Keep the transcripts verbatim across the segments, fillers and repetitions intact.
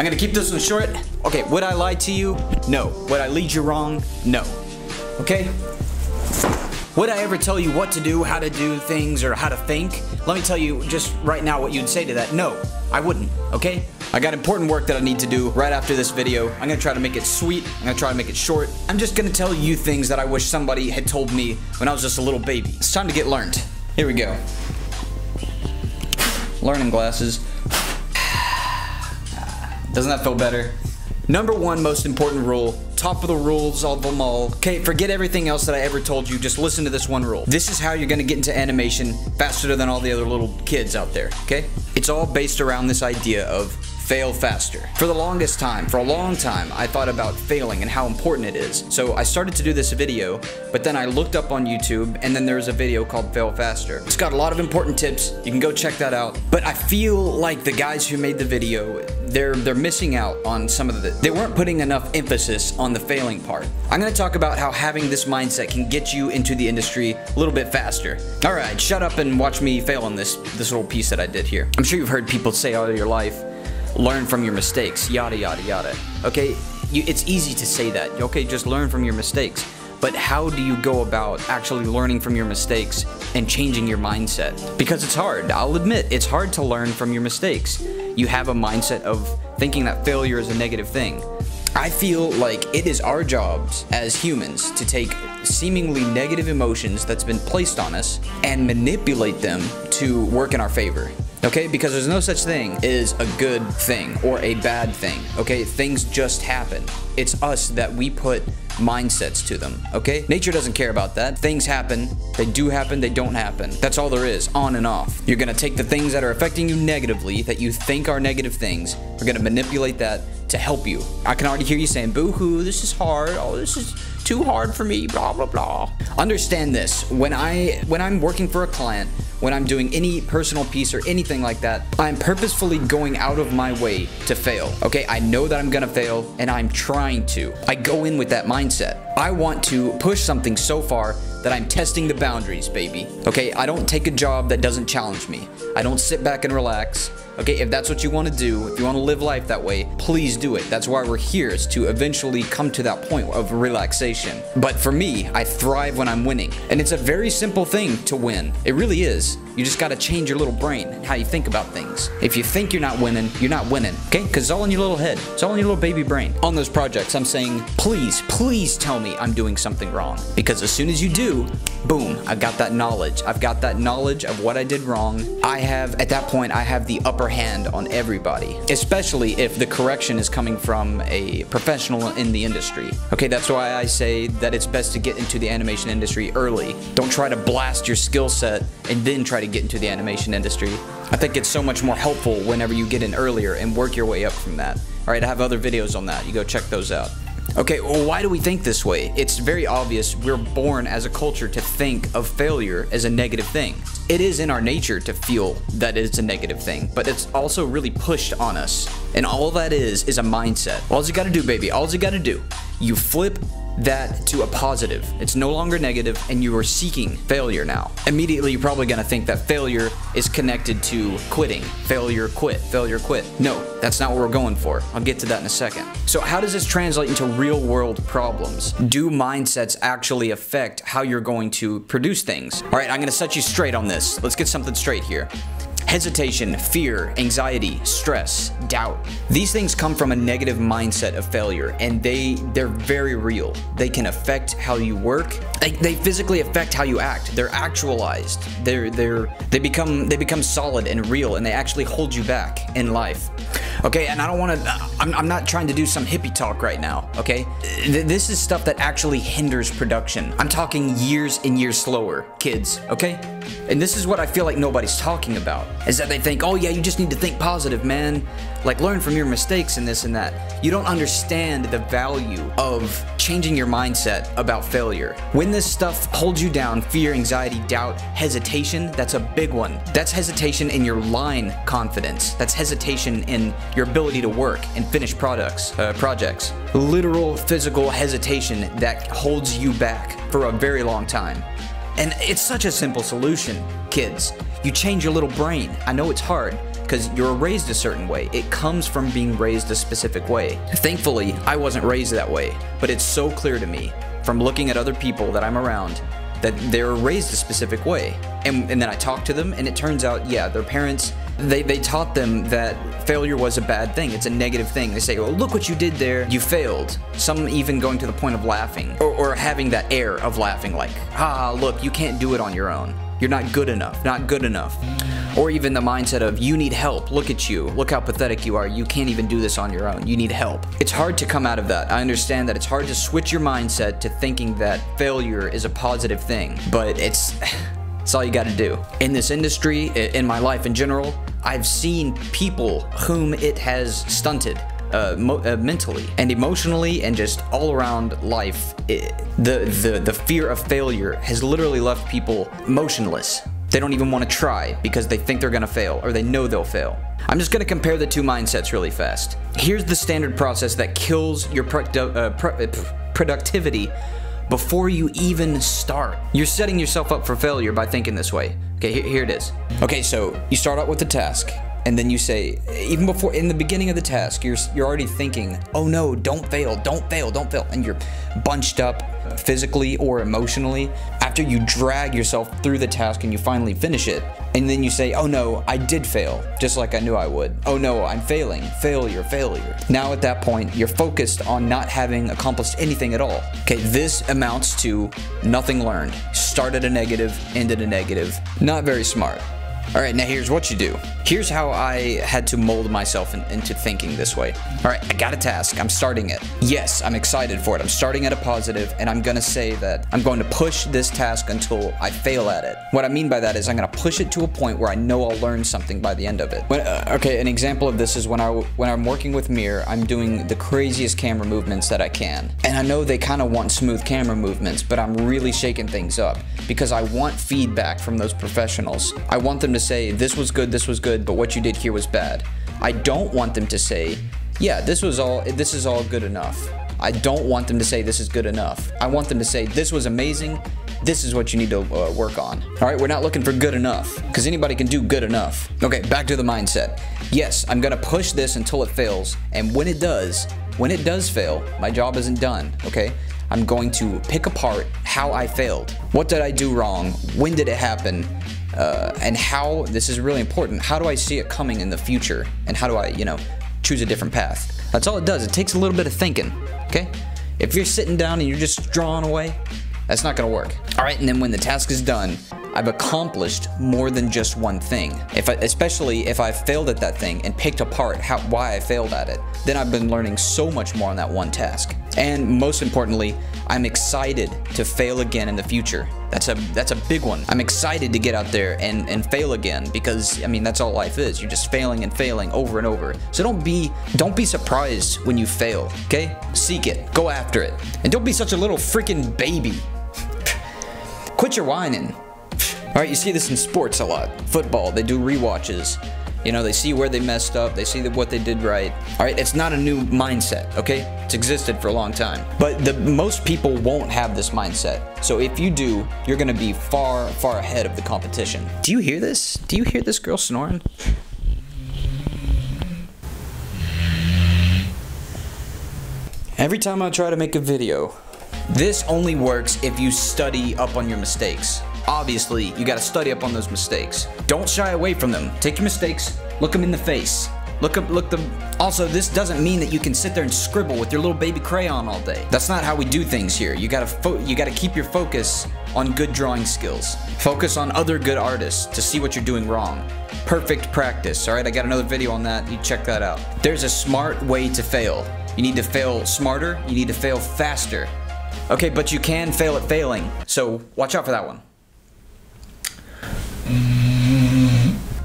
I'm gonna keep this one short. Okay, would I lie to you? No. Would I lead you wrong? No. Okay? Would I ever tell you what to do, how to do things, or how to think? Let me tell you just right now what you'd say to that. No, I wouldn't, okay? I got important work that I need to do right after this video. I'm gonna try to make it sweet. I'm gonna try to make it short. I'm just gonna tell you things that I wish somebody had told me when I was just a little baby. It's time to get learned. Here we go. Learning glasses. Doesn't that feel better? Number one most important rule, top of the rules of them all. Okay, forget everything else that I ever told you. Just listen to this one rule. This is how you're gonna get into animation faster than all the other little kids out there, okay? It's all based around this idea of fail faster. For the longest time, for a long time, I thought about failing and how important it is. So I started to do this video, but then I looked up on YouTube, and then there was a video called Fail Faster. It's got a lot of important tips. You can go check that out. But I feel like the guys who made the video, they're they're missing out on some of the, they weren't putting enough emphasis on the failing part. I'm gonna talk about how having this mindset can get you into the industry a little bit faster. All right, shut up and watch me fail on this, this little piece that I did here. I'm sure you've heard people say all your life, learn from your mistakes, yada, yada, yada. Okay, you, it's easy to say that. Okay, just learn from your mistakes. But how do you go about actually learning from your mistakes and changing your mindset? Because it's hard, I'll admit, it's hard to learn from your mistakes. You have a mindset of thinking that failure is a negative thing. I feel like it is our jobs as humans to take seemingly negative emotions that's been placed on us and manipulate them to work in our favor. Okay, because there's no such thing as a good thing or a bad thing, okay? Things just happen. It's us that we put mindsets to them, okay? Nature doesn't care about that. Things happen, they do happen, they don't happen. That's all there is, on and off. You're gonna take the things that are affecting you negatively, that you think are negative things, we're gonna manipulate that to help you. I can already hear you saying, boo-hoo, this is hard, oh, this is too hard for me, blah, blah, blah. Understand this, when, I, when I'm working for a client, when I'm doing any personal piece or anything like that, I'm purposefully going out of my way to fail, okay? I know that I'm gonna fail, and I'm trying to. I go in with that mindset. I want to push something so far that I'm testing the boundaries, baby, okay? I don't take a job that doesn't challenge me. I don't sit back and relax, okay? If that's what you wanna do, if you wanna live life that way, please do it. That's why we're here, is to eventually come to that point of relaxation. But for me, I thrive when I'm winning, and it's a very simple thing to win. It really is. You just gotta change your little brain, how you think about things. If you think you're not winning, you're not winning, okay? Because it's all in your little head. It's all in your little baby brain. On those projects, I'm saying, please, please tell me I'm doing something wrong. Because as soon as you do, boom, I've got that knowledge. I've got that knowledge of what I did wrong. I have, at that point, I have the upper hand on everybody, especially if the correction is coming from a professional in the industry. Okay, that's why I say that it's best to get into the animation industry early. Don't try to blast your skill set and then try to get into the animation industry. I think it's so much more helpful whenever you get in earlier and work your way up from that. All right, I have other videos on that. You go check those out. Okay, well, why do we think this way? It's very obvious we're born as a culture to think of failure as a negative thing. It is in our nature to feel that it's a negative thing, but it's also really pushed on us. And all that is is a mindset. All you gotta do, baby, all you gotta do, you flip that to a positive. It's no longer negative, and you are seeking failure now. Immediately, you're probably gonna think that failure is connected to quitting. Failure, quit, failure, quit. No, that's not what we're going for. I'll get to that in a second. So how does this translate into real world problems? Do mindsets actually affect how you're going to produce things? All right, I'm gonna set you straight on this. Let's get something straight here. Hesitation, fear, anxiety, stress, doubt. These things come from a negative mindset of failure, and they, they're very real. They can affect how you work. They, they physically affect how you act. They're actualized. They're, they're, they become, they become solid and real, and they actually hold you back in life. Okay, and I don't wanna, I'm, I'm not trying to do some hippie talk right now, okay? This is stuff that actually hinders production. I'm talking years and years slower, kids, okay? And this is what I feel like nobody's talking about, is that they think, oh yeah, you just need to think positive, man. Like, learn from your mistakes and this and that. You don't understand the value of changing your mindset about failure. When this stuff holds you down, fear, anxiety, doubt, hesitation, that's a big one. That's hesitation in your line confidence. That's hesitation in your ability to work and finish products, uh, projects. Literal physical hesitation that holds you back for a very long time. And it's such a simple solution, kids. You change your little brain. I know it's hard, because you're raised a certain way. It comes from being raised a specific way. Thankfully, I wasn't raised that way, but it's so clear to me from looking at other people that I'm around that they're raised a specific way. And, and then I talk to them and it turns out, yeah, their parents, they, they taught them that failure was a bad thing. It's a negative thing. They say, oh, look what you did there. You failed. Some even going to the point of laughing or, or having that air of laughing like, ah, look, you can't do it on your own. You're not good enough, not good enough. Or even the mindset of you need help, look at you, look how pathetic you are, you can't even do this on your own, you need help. It's hard to come out of that. I understand that it's hard to switch your mindset to thinking that failure is a positive thing, but it's, it's all you gotta do. In this industry, in my life in general, I've seen people whom it has stunted. Uh, mo uh, mentally and emotionally and just all around life, it, the, the, the fear of failure has literally left people motionless. They don't even want to try because they think they're going to fail or they know they'll fail. I'm just going to compare the two mindsets really fast. Here's the standard process that kills your produ uh, pro uh, productivity before you even start. You're setting yourself up for failure by thinking this way. Okay, here, here it is. Okay, so you start out with a task. And then you say, even before, in the beginning of the task, you're, you're already thinking, oh no, don't fail, don't fail, don't fail. And you're bunched up physically or emotionally. After you drag yourself through the task and you finally finish it, and then you say, oh no, I did fail, just like I knew I would. Oh no, I'm failing, failure, failure. Now at that point, you're focused on not having accomplished anything at all. Okay, this amounts to nothing learned. Started a negative, ended a negative. Not very smart. All right, now here's what you do. Here's how I had to mold myself in, into thinking this way. All right, I got a task, I'm starting it. Yes, I'm excited for it. I'm starting at a positive and I'm gonna say that I'm going to push this task until I fail at it. What I mean by that is I'm gonna push it to a point where I know I'll learn something by the end of it. When, uh, okay, an example of this is when, I, when I'm working with Mir, I'm doing the craziest camera movements that I can. And I know they kind of want smooth camera movements, but I'm really shaking things up because I want feedback from those professionals. I want them to say this was good, this was good, but what you did here was bad. I don't want them to say, yeah, this was all, this is all good enough. I don't want them to say this is good enough. I want them to say this was amazing. This is what you need to uh, work on. All right, we're not looking for good enough because anybody can do good enough. Okay, back to the mindset. Yes, I'm gonna push this until it fails, and when it does, when it does fail, my job isn't done. Okay, I'm going to pick apart how I failed. What did I do wrong? When did it happen? Uh, and how, this is really important, how do I see it coming in the future? And how do I, you know, choose a different path? That's all it does. It takes a little bit of thinking, okay? If you're sitting down and you're just drawing away, that's not gonna work. All right, and then when the task is done, I've accomplished more than just one thing. If I, especially if I failed at that thing and picked apart how, why I failed at it, then I've been learning so much more on that one task. And most importantly, I'm excited to fail again in the future. That's a that's a big one. I'm excited to get out there and, and fail again because, I mean, that's all life is. You're just failing and failing over and over. So don't be, don't be surprised when you fail, okay? Seek it, go after it. And don't be such a little freaking baby. Quit your whining. All right, you see this in sports a lot. Football, they do rewatches. You know, they see where they messed up. They see what they did right. All right, it's not a new mindset, okay? It's existed for a long time. But the most people won't have this mindset. So if you do, you're gonna be far, far ahead of the competition. Do you hear this? Do you hear this girl snoring? Every time I try to make a video, this only works if you study up on your mistakes. Obviously, you gotta study up on those mistakes. Don't shy away from them. Take your mistakes, look them in the face. Look up, look them. Also, this doesn't mean that you can sit there and scribble with your little baby crayon all day. That's not how we do things here. You gotta, fo you gotta keep your focus on good drawing skills. Focus on other good artists to see what you're doing wrong. Perfect practice, all right? I got another video on that, you check that out. There's a smart way to fail. You need to fail smarter, you need to fail faster. Okay, but you can fail at failing, so watch out for that one.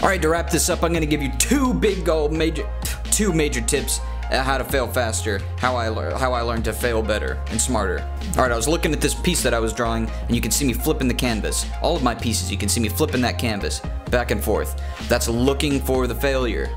All right, to wrap this up, I'm gonna give you two big gold major, two major tips at how to fail faster, how I learn, how I learned to fail better and smarter. All right, I was looking at this piece that I was drawing, and you can see me flipping the canvas. All of my pieces, you can see me flipping that canvas back and forth. That's looking for the failure.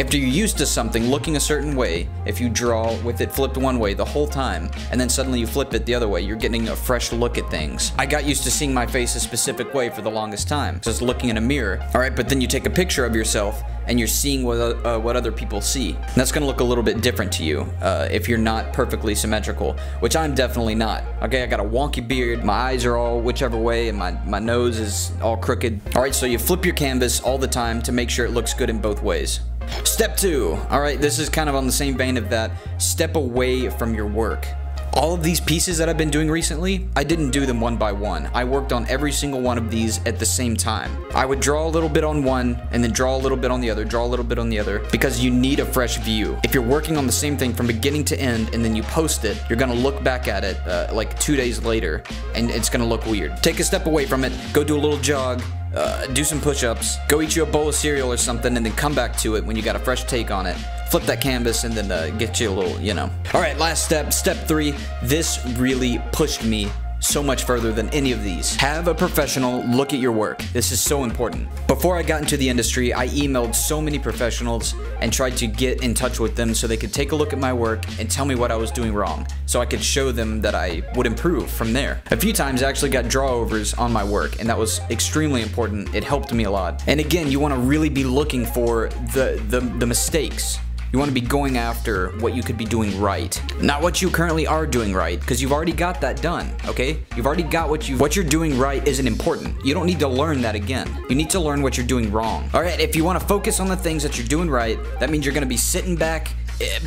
After you're used to something looking a certain way, if you draw with it flipped one way the whole time, and then suddenly you flip it the other way, you're getting a fresh look at things. I got used to seeing my face a specific way for the longest time, just looking in a mirror. All right, but then you take a picture of yourself, and you're seeing what, uh, what other people see. And that's gonna look a little bit different to you uh, if you're not perfectly symmetrical, which I'm definitely not. Okay, I got a wonky beard, my eyes are all whichever way, and my, my nose is all crooked. All right, so you flip your canvas all the time to make sure it looks good in both ways. Step two. All right, this is kind of on the same vein of that. Step away from your work. All of these pieces that I've been doing recently, I didn't do them one by one. I worked on every single one of these at the same time. I would draw a little bit on one and then draw a little bit on the other, draw a little bit on the other, because you need a fresh view. If you're working on the same thing from beginning to end and then you post it, you're gonna look back at it uh, like two days later and it's gonna look weird. Take a step away from it, go do a little jog, Uh, do some push-ups, go eat you a bowl of cereal or something, and then come back to it when you got a fresh take on it. Flip that canvas and then uh, get you a little, you know. All right, last step, step three. This really pushed me so much further than any of these. Have a professional look at your work. This is so important. Before I got into the industry, I emailed so many professionals and tried to get in touch with them so they could take a look at my work and tell me what I was doing wrong, so I could show them that I would improve from there. A few times I actually got drawovers on my work, and that was extremely important. It helped me a lot. And again, you wanna really be looking for the, the, the mistakes. You want to be going after what you could be doing right, not what you currently are doing right, because you've already got that done, okay? You've already got what you what you're doing right isn't important. You don't need to learn that again. You need to learn what you're doing wrong. All right, if you want to focus on the things that you're doing right, that means you're going to be sitting back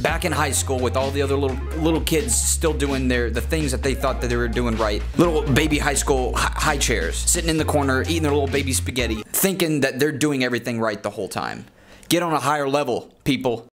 back in high school with all the other little little kids still doing their the things that they thought that they were doing right. Little baby high school high chairs, sitting in the corner, eating their little baby spaghetti, thinking that they're doing everything right the whole time. Get on a higher level, people.